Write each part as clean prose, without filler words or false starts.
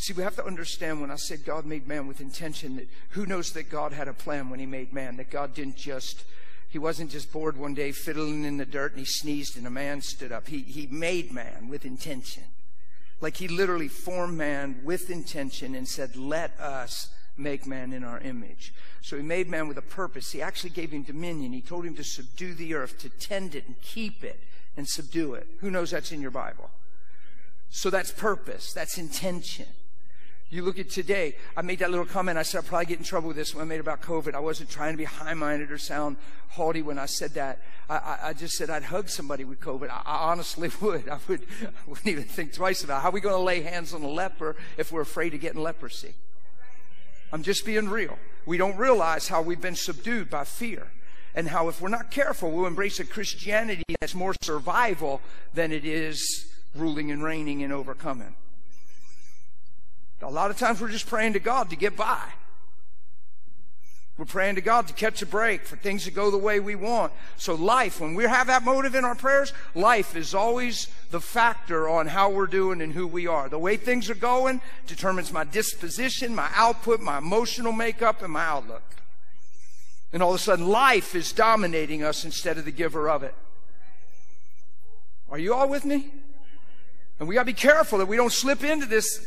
See, we have to understand when I said God made man with intention, that who knows that God had a plan when he made man, that God didn't just, he wasn't just bored one day fiddling in the dirt and he sneezed and a man stood up. He made man with intention. Like he literally formed man with intention and said, let us make man in our image. So he made man with a purpose. He actually gave him dominion. He told him to subdue the earth, to tend it and keep it and subdue it. Who knows that's in your Bible? So that's purpose. That's intention. You look at today, I made that little comment. I said, I'll probably get in trouble with this one I made about COVID. I wasn't trying to be high-minded or sound haughty when I said that. I just said I'd hug somebody with COVID. I honestly would. I wouldn't even think twice about it. How are we going to lay hands on a leper if we're afraid of getting leprosy? I'm just being real. We don't realize how we've been subdued by fear and how if we're not careful, we'll embrace a Christianity that's more survival than it is ruling and reigning and overcoming. A lot of times we're just praying to God to get by. We're praying to God to catch a break, for things to go the way we want. So life, when we have that motive in our prayers, life is always the factor on how we're doing and who we are. The way things are going determines my disposition, my output, my emotional makeup, and my outlook. And all of a sudden, life is dominating us instead of the giver of it. Are you all with me? And we got to be careful that we don't slip into this.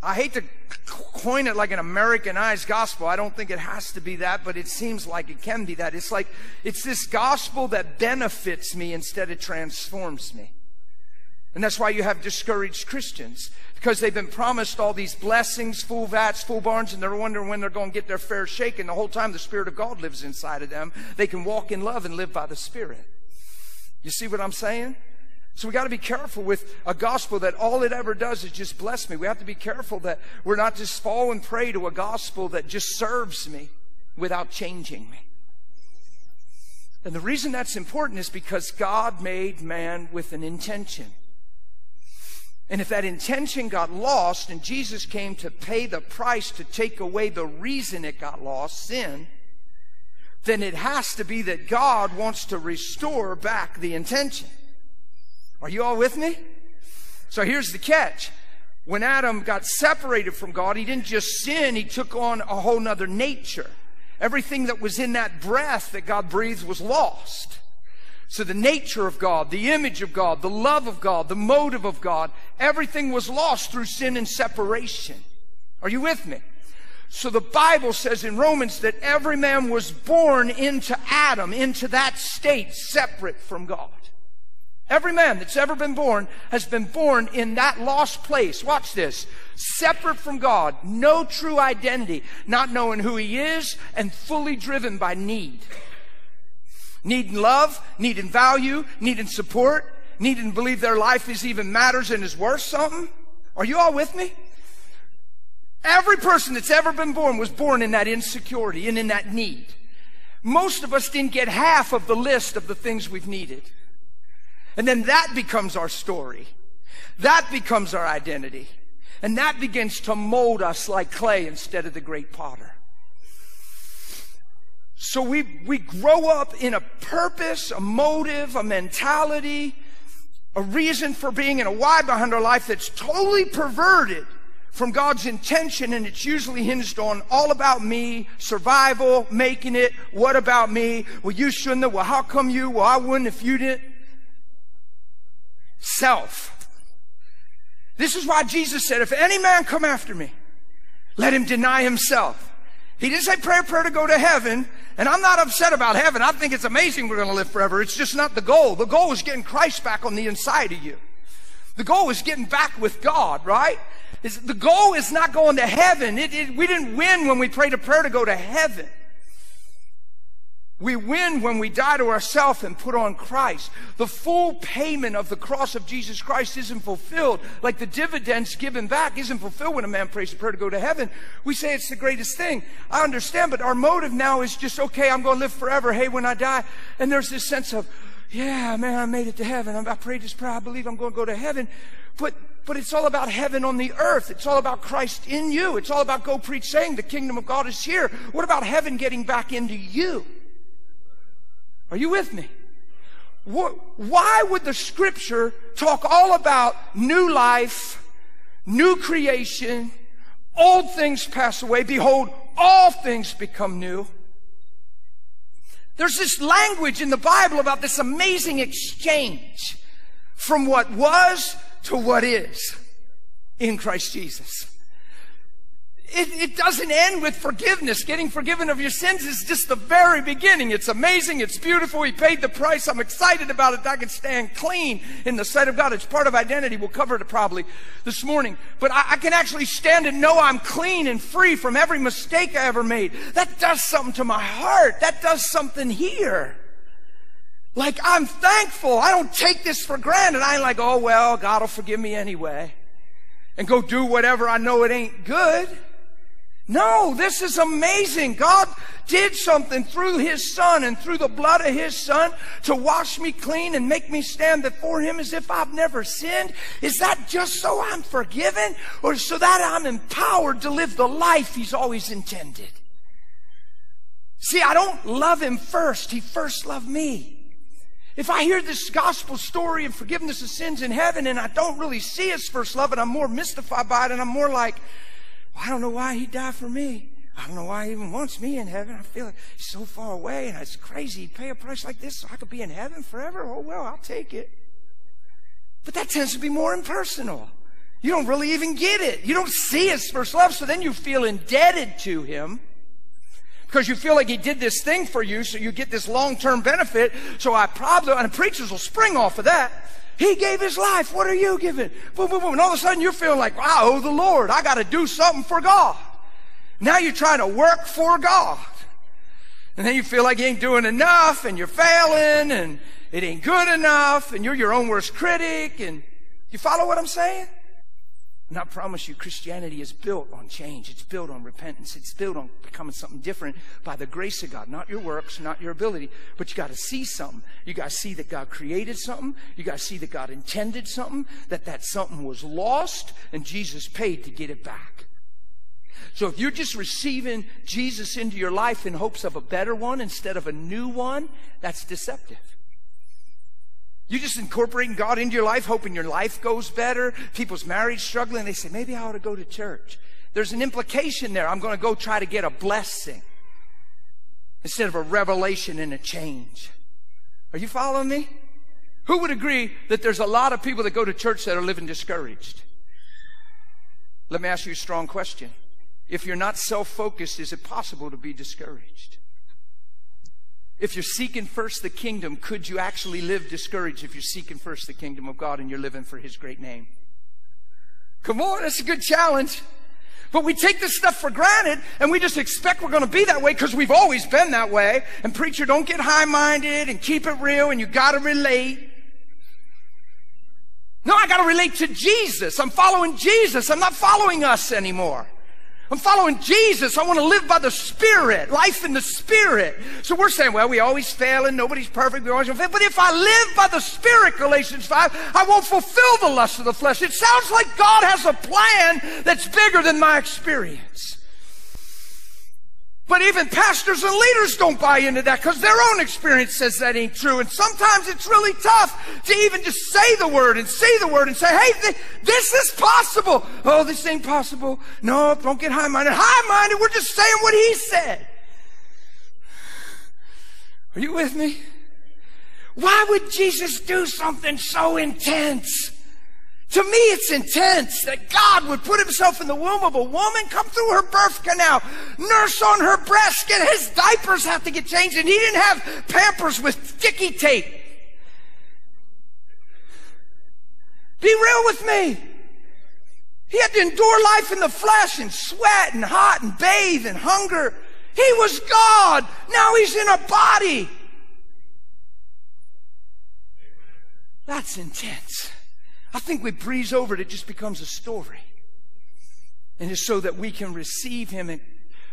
I hate to coin it like an Americanized gospel. I don't think it has to be that, but it seems like it can be that. It's like, it's this gospel that benefits me instead of transforms me. And that's why you have discouraged Christians, because they've been promised all these blessings, full vats, full barns, and they're wondering when they're going to get their fair shake. And the whole time the Spirit of God lives inside of them. They can walk in love and live by the Spirit. You see what I'm saying? So we got to be careful with a gospel that all it ever does is just bless me. We have to be careful that we're not just falling prey to a gospel that just serves me without changing me. And the reason that's important is because God made man with an intention. And if that intention got lost and Jesus came to pay the price to take away the reason it got lost, sin, then it has to be that God wants to restore back the intention. Are you all with me? So here's the catch. When Adam got separated from God, he didn't just sin, he took on a whole nother nature. Everything that was in that breath that God breathed was lost. So the nature of God, the image of God, the love of God, the motive of God, everything was lost through sin and separation. Are you with me? So the Bible says in Romans that every man was born into Adam, into that state separate from God. Every man that's ever been born has been born in that lost place. Watch this. Separate from God, no true identity, not knowing who he is, and fully driven by need. Needing love, needing value, needing support, needing to believe their life is even matters and is worth something. Are you all with me? Every person that's ever been born was born in that insecurity and in that need. Most of us didn't get half of the list of the things we've needed. And then that becomes our story. That becomes our identity. And that begins to mold us like clay instead of the great potter. So we grow up in a purpose, a motive, a mentality, a reason for being, and a why behind our life that's totally perverted from God's intention, and it's usually hinged on all about me, survival, making it, what about me, well you shouldn't have, well how come you, well I wouldn't if you didn't. Self. This is why Jesus said, if any man come after me, let him deny himself. He didn't say prayer to go to heaven, and I'm not upset about heaven. I think it's amazing we're going to live forever. It's just not the goal. The goal is getting Christ back on the inside of you. The goal is getting back with God, right? The goal is not going to heaven. We didn't win when we prayed a prayer to go to heaven. We win when we die to ourselves and put on Christ. The full payment of the cross of Jesus Christ isn't fulfilled. Like the dividends given back isn't fulfilled when a man prays a prayer to go to heaven. We say it's the greatest thing. I understand, but our motive now is just, okay, I'm going to live forever. Hey, when I die. And there's this sense of, yeah, man, I made it to heaven. I prayed this prayer. I believe I'm going to go to heaven. But it's all about heaven on the earth. It's all about Christ in you. It's all about go preach saying the kingdom of God is here. What about heaven getting back into you? Are you with me? Why would the scripture talk all about new life, new creation, Old things pass away. Behold, all things become new. There's this language in the Bible about this amazing exchange from what was to what is in Christ Jesus. It doesn't end with forgiveness. Getting forgiven of your sins is just the very beginning. It's amazing. It's beautiful. He paid the price. I'm excited about it. I can stand clean in the sight of God. It's part of identity. We'll cover it probably this morning. But I can actually stand and know I'm clean and free from every mistake I ever made. That does something to my heart. That does something here. Like, I'm thankful. I don't take this for granted. I ain't like, oh, well, God will forgive me anyway, and go do whatever I know it ain't good. No, this is amazing. God did something through His Son and through the blood of His Son to wash me clean and make me stand before Him as if I've never sinned. Is that just so I'm forgiven, or so that I'm empowered to live the life He's always intended? See, I don't love Him first. He first loved me. If I hear this gospel story of forgiveness of sins in heaven and I don't really see His first love, and I'm more mystified by it, and I'm more like, I don't know why He died for me. I don't know why He even wants me in heaven. I feel like He's so far away, and it's crazy He'd pay a price like this so I could be in heaven forever. Oh, well, I'll take it. But that tends to be more impersonal. You don't really even get it. You don't see His first love, so then you feel indebted to Him because you feel like He did this thing for you, so you get this long-term benefit. So I probably, and preachers will spring off of that. He gave His life. What are you giving? Boom, boom, boom. And all of a sudden you're feeling like, I owe the Lord. I got to do something for God. Now you're trying to work for God. And then you feel like you ain't doing enough, and you're failing, and it ain't good enough, and you're your own worst critic. And you follow what I'm saying? And I promise you, Christianity is built on change. It's built on repentance. It's built on becoming something different by the grace of God. Not your works, not your ability, but you got to see something. You got to see that God created something. You got to see that God intended something, that something was lost, and Jesus paid to get it back. So if you're just receiving Jesus into your life in hopes of a better one instead of a new one, that's deceptive. You're just incorporating God into your life, hoping your life goes better. People's marriage struggling. They say, maybe I ought to go to church. There's an implication there. I'm going to go try to get a blessing instead of a revelation and a change. Are you following me? Who would agree that there's a lot of people that go to church that are living discouraged? Let me ask you a strong question. If you're not self-focused, is it possible to be discouraged? If you're seeking first the kingdom, could you actually live discouraged if you're seeking first the kingdom of God and you're living for His great name? Come on, that's a good challenge. But we take this stuff for granted, and we just expect we're going to be that way because we've always been that way. And preacher, don't get high-minded and keep it real, and you got to relate. No, I got to relate to Jesus. I'm following Jesus. I'm not following us anymore. I'm following Jesus. I want to live by the Spirit, life in the Spirit. So we're saying, well, we always fail and nobody's perfect. We always fail. But if I live by the Spirit, Galatians 5, I won't fulfill the lust of the flesh. It sounds like God has a plan that's bigger than my experience. But even pastors and leaders don't buy into that because their own experience says that ain't true. And sometimes it's really tough to even just say the word and see the word and say, hey, this is possible. Oh, this ain't possible. No, don't get high-minded. High-minded, we're just saying what He said. Are you with me? Why would Jesus do something so intense? To me, it's intense that God would put Himself in the womb of a woman, come through her birth canal, nurse on her breast, get His diapers have to get changed, and He didn't have Pampers with sticky tape. Be real with me. He had to endure life in the flesh and sweat and hot and bathe and hunger. He was God. Now He's in a body. That's intense. I think we breeze over it. It just becomes a story. And it's so that we can receive Him and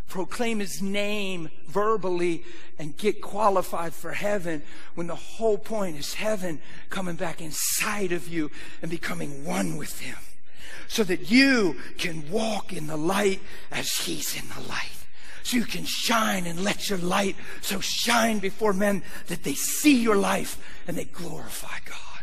proclaim His name verbally and get qualified for heaven, when the whole point is heaven coming back inside of you and becoming one with Him so that you can walk in the light as He's in the light. So you can shine and let your light so shine before men that they see your life and they glorify God.